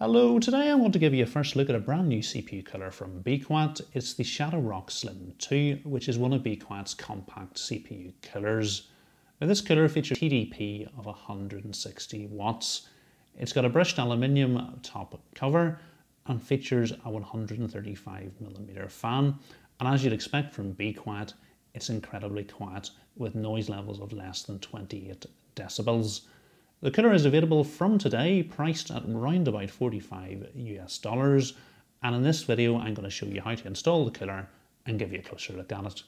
Hello, today I want to give you a first look at a brand new CPU killer from Be Quiet. It's the Shadow Rock Slim 2, which is one of Be Quiet's compact CPU killers. Now this killer features TDP of 160 watts. It's got a brushed aluminium top cover and features a 135mm fan. And as you'd expect from Be Quiet, it's incredibly quiet with noise levels of less than 28 decibels. The killer is available from today, priced at around about $45 US, and in this video I'm going to show you how to install the killer and give you a closer look at it.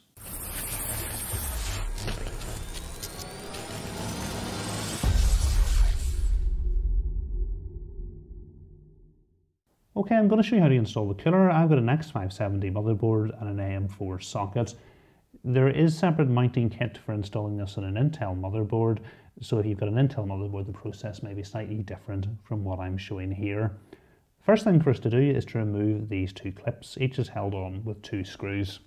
Okay, I'm going to show you how to install the killer. I've got an X570 motherboard and an AM4 socket. There is separate mounting kit for installing this on an Intel motherboard, so if you've got an Intel motherboard, the process may be slightly different from what I'm showing here. First thing for us to do is to remove these two clips. Each is held on with two screws.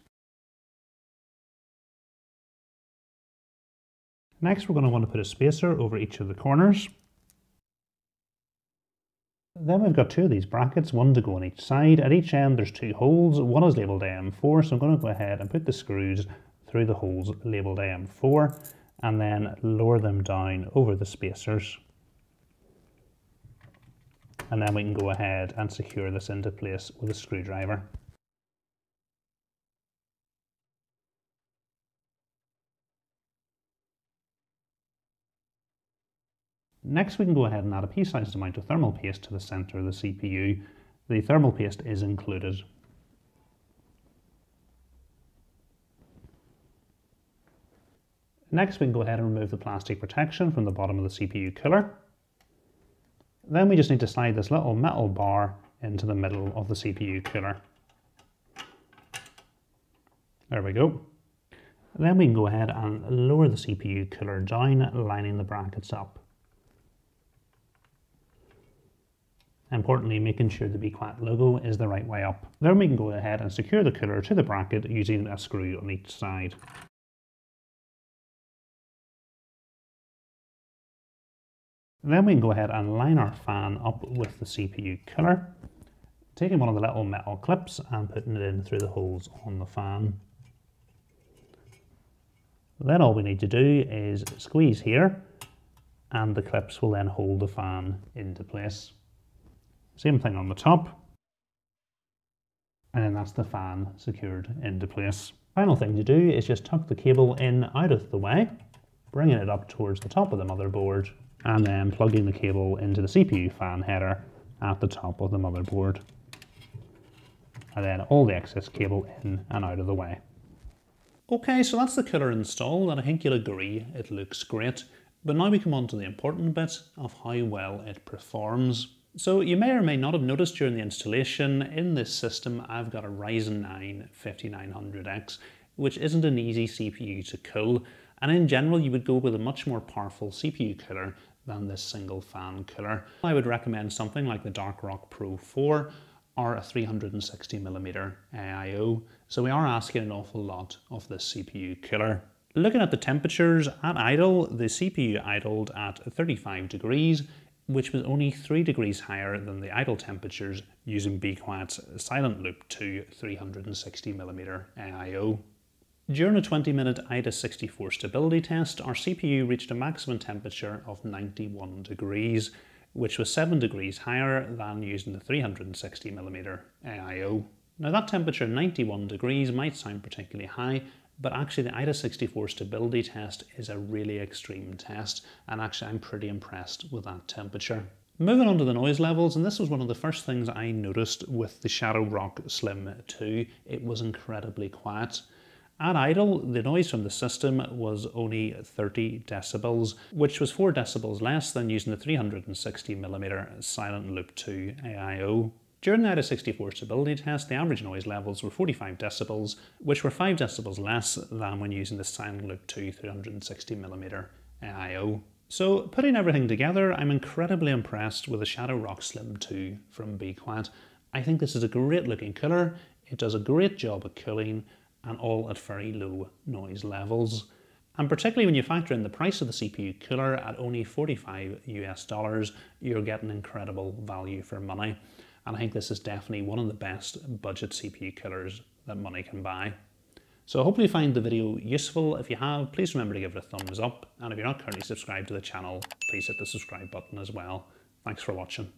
Next, we're going to want to put a spacer over each of the corners. Then we've got two of these brackets, one to go on each side. At each end there's two holes, one is labelled AM4, so I'm going to go ahead and put the screws through the holes labelled AM4 and then lower them down over the spacers. And then we can go ahead and secure this into place with a screwdriver. Next, we can go ahead and add a pea-sized amount of thermal paste to the centre of the CPU. The thermal paste is included. Next, we can go ahead and remove the plastic protection from the bottom of the CPU killer. Then we just need to slide this little metal bar into the middle of the CPU killer. There we go. Then we can go ahead and lower the CPU killer down, lining the brackets up. Importantly, making sure the Be Quiet logo is the right way up. Then we can go ahead and secure the killer to the bracket using a screw on each side. Then we can go ahead and line our fan up with the CPU killer, taking one of the little metal clips and putting it in through the holes on the fan. Then all we need to do is squeeze here, and the clips will then hold the fan into place. Same thing on the top, and then that's the fan secured into place. Final thing to do is just tuck the cable in out of the way, bringing it up towards the top of the motherboard, and then plugging the cable into the CPU fan header at the top of the motherboard, and then all the excess cable in and out of the way. Okay, so that's the killer installed, and I think you'll agree it looks great, but now we come on to the important bit of how well it performs. So you may or may not have noticed during the installation, in this system I've got a Ryzen 9 5900X, which isn't an easy CPU to kill, and in general you would go with a much more powerful CPU killer than this single fan killer. I would recommend something like the Dark Rock Pro 4 or a 360mm AIO, so we are asking an awful lot of this CPU killer. Looking at the temperatures, at idle, the CPU idled at 35 degrees, which was only 3 degrees higher than the idle temperatures using Be Quiet's Silent Loop 2 360mm AIO. During a 20-minute AIDA64 stability test, our CPU reached a maximum temperature of 91 degrees, which was 7 degrees higher than using the 360mm AIO. Now that temperature, 91 degrees, might sound particularly high, but actually the AIDA64 stability test is a really extreme test, and actually I'm pretty impressed with that temperature. Moving on to the noise levels, and this was one of the first things I noticed with the Shadow Rock Slim 2, it was incredibly quiet. At idle, the noise from the system was only 30 decibels, which was 4 decibels less than using the 360mm Silent Loop 2 AIO. During the AIDA64 stability test, the average noise levels were 45 decibels, which were 5 decibels less than when using the Silent Loop 2 360mm AIO. So putting everything together, I'm incredibly impressed with the Shadow Rock Slim 2 from Be Quiet. I think this is a great looking killer, it does a great job at killing, and all at very low noise levels. And particularly when you factor in the price of the CPU cooler at only $45 US, you're getting incredible value for money. And I think this is definitely one of the best budget CPU coolers that money can buy. So I hope you find the video useful. If you have, please remember to give it a thumbs up. And if you're not currently subscribed to the channel, please hit the subscribe button as well. Thanks for watching.